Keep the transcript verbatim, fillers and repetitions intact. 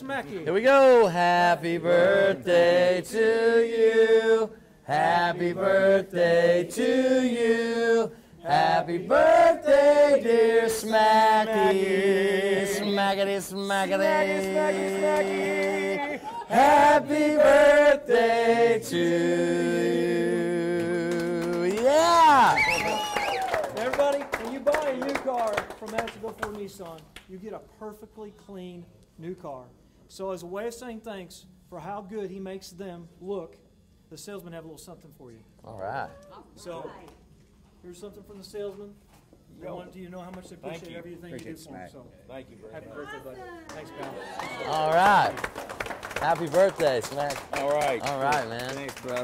Smacky. Here we go. Happy birthday to you. Happy birthday to you. Happy birthday, dear Smacky. Smackity, smackity. Happy birthday to you. Yeah. Everybody, when you buy a new car from Madisonville Ford Nissan, you get a perfectly clean new car. So as a way of saying thanks for how good he makes them look, the salesmen have a little something for you. All right. So here's something from the salesman. Do you know how much they appreciate everything you do for them? So thank you. Happy birthday, buddy. Thanks, pal. All right. Happy birthday, Smack. All right. All right, man. Thanks, brother.